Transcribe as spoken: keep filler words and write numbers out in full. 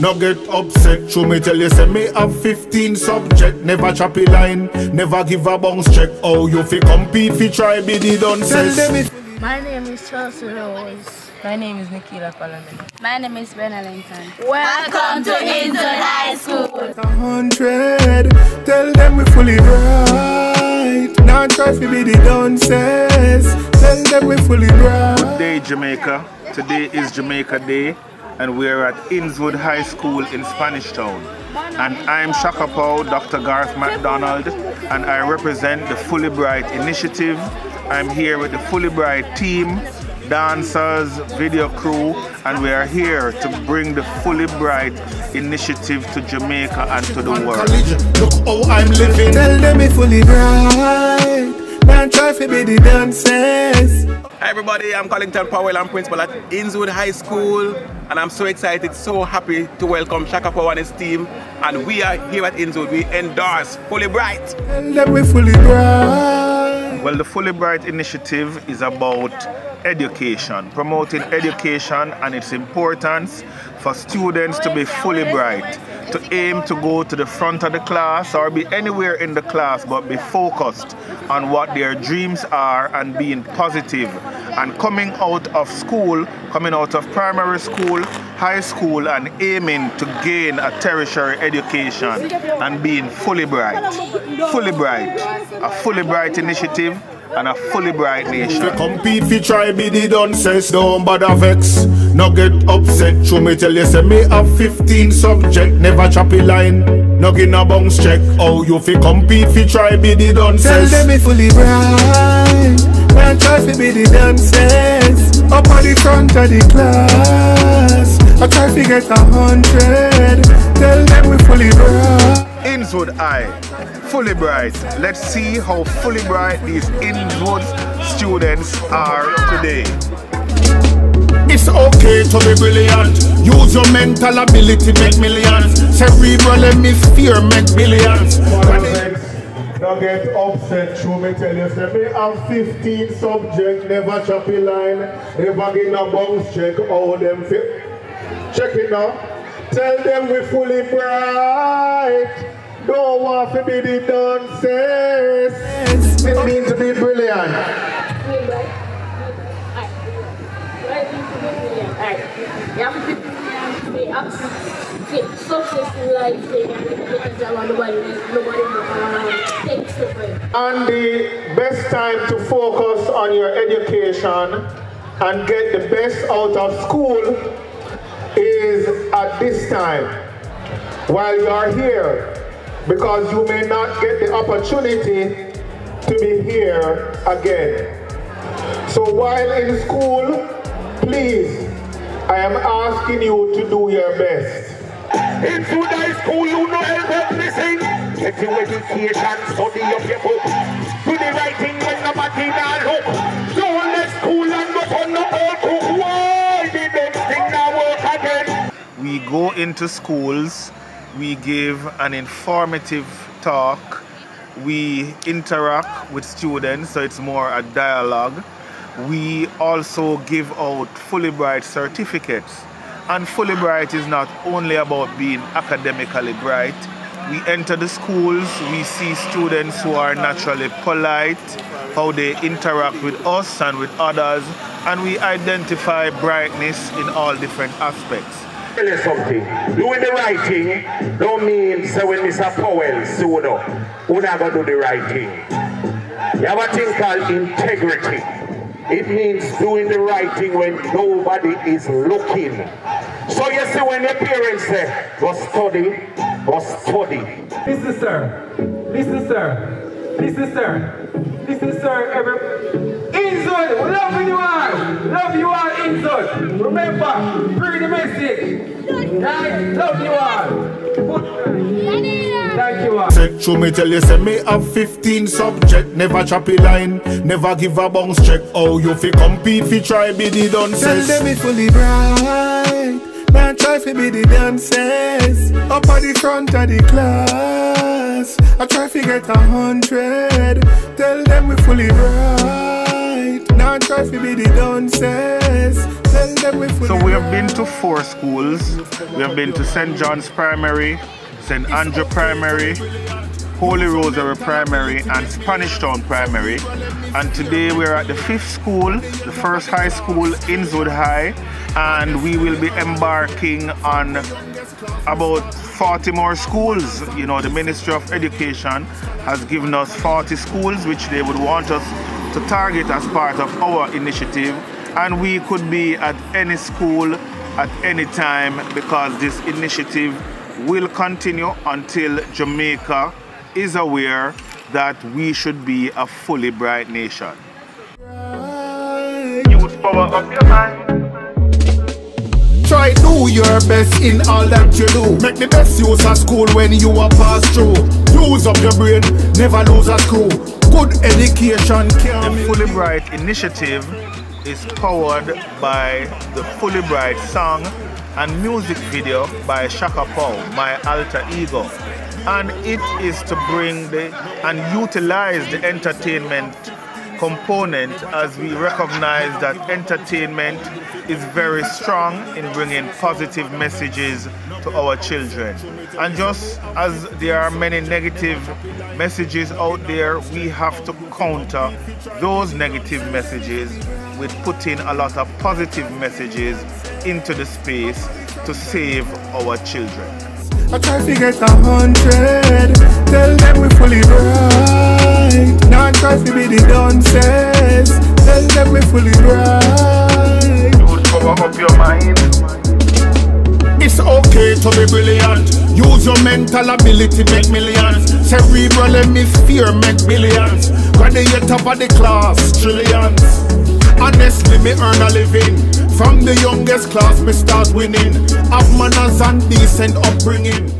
No get upset, show me tell you say me have fifteen subject. Never choppy line, never give a bounce check. Oh, you fi compete fi try be the dunces. My name is Charles Rose. My name is Nikila Colombini. My name is Ben Allenton. Welcome to Innswood High School. A hundred, tell them we fully bright. Now try fi be the dunces. Tell them we fully bright. Good day, Jamaica. Today is Jamaica Day. And we are at Innswood High School in Spanish Town. And I'm Shaka Pow, Doctor Garth McDonald, and I represent the Fully Bright Initiative. I'm here with the Fully Bright team, dancers, video crew, and we are here to bring the Fully Bright Initiative to Jamaica and to the world. Look how I'm living. Tell them it's fully bright. And try to be the dancers. Hi everybody, I'm Collington Powell. I'm principal at Innswood High School, and I'm so excited, so happy to welcome Shaka Pow and his team. And we are here at Innswood. We endorse Fully Bright. And let me fully bright. Well, the Fully Bright Initiative is about education, promoting education and its importance for students to be fully bright, to aim to go to the front of the class or be anywhere in the class, but be focused on what their dreams are and being positive. And coming out of school, coming out of primary school, high school, and aiming to gain a tertiary education and being fully bright. Fully bright. A Fully Bright Initiative and a fully bright nation. To compete fi try be the dunces, don't bother vex, no get upset. Show me tell you say me have fifteen subject, never choppy line, no get no bounce check. Oh, you fi compete fi try be the dunces. Tell them me fully bright, and try fi be the dunces. Up on the front of the class, I try fi get a hundred. Tell them we fully bright. Innswood High, Fully Bright. Let's see how fully bright these Innswood students are today. It's okay to be brilliant. Use your mental ability, make millions. Cerebral hemisphere, make billions. Don't get upset, show me tell you. Say me have fifteen subjects, never choppy line, never get no bounce check. All them fit. Check it now. Tell them we fully bright. Don't want to be the dunces. It means to be brilliant. And the best time to focus on your education and get the best out of school is at this time while you are here, because you may not get the opportunity to be here again. So while in school, please, I am asking you to do your best. In Sunday school, you know everything. Get your education, study up your book. Do the right thing when nobody not look. Don't let school and go on the old to why they don't think now. We go into schools, we give an informative talk, we interact with students, so it's more a dialogue. We also give out Fully Bright certificates. And Fully Bright is not only about being academically bright. We enter the schools, we see students who are naturally polite, how they interact with us and with others, and we identify brightness in all different aspects. Tell you something, doing the right thing don't mean say when Mister Powell sued up, we're not going to do the right thing. You have a thing called integrity. It means doing the right thing when nobody is looking. So you see when your parents say, go study, go study. Listen sir, listen sir, listen sir, listen sir, every... Innswood, we love you all. Love you all, Innswood. Remember, bring the message. Right? Love you all. Thank you all. Check, show me tell you, say me have fifteen subject, never choppy line, never give a bounce check. Oh, you fi compete, fi try be the dunces. Tell them it's fully bright. Man, try fi be the dunces. Up at the front of the class. I try to get a hundred. Tell them we fully right. Now I try to be the downstairs. Tell them we fully right. So we have been to four schools. We have been to Saint John's Primary, Saint Andrew Primary, Holy Rosary Primary, and Spanish Town Primary. And today we're at the fifth school, the first high school, Innswood High, and we will be embarking on about forty more schools. You know, the Ministry of Education has given us forty schools which they would want us to target as part of our initiative, and we could be at any school at any time because this initiative will continue until Jamaica is aware that we should be a fully bright nation. Youth power up your mind. Try do your best in all that you do. Make the best use of school when you are passed through. Use up your brain, never lose a school. Good education can. The Fully Bright Initiative is powered by the Fully Bright song and music video by Shaka Pow, my alter ego. And it is to bring the, and utilize the entertainment component, as we recognize that entertainment is very strong in bringing positive messages to our children. And just as there are many negative messages out there, we have to counter those negative messages with putting a lot of positive messages into the space to save our children. I try to get a hundred, tell them we fully right. Now I try to be the downstairs, tell them we fully right. You'll cover up your mind. It's okay to be brilliant. Use your mental ability, make millions. Cerebral hemisphere, make billions. Graduate top of the class, trillions. Honestly, me earn a living. From the youngest class, me start winning. Have manners and decent upbringing.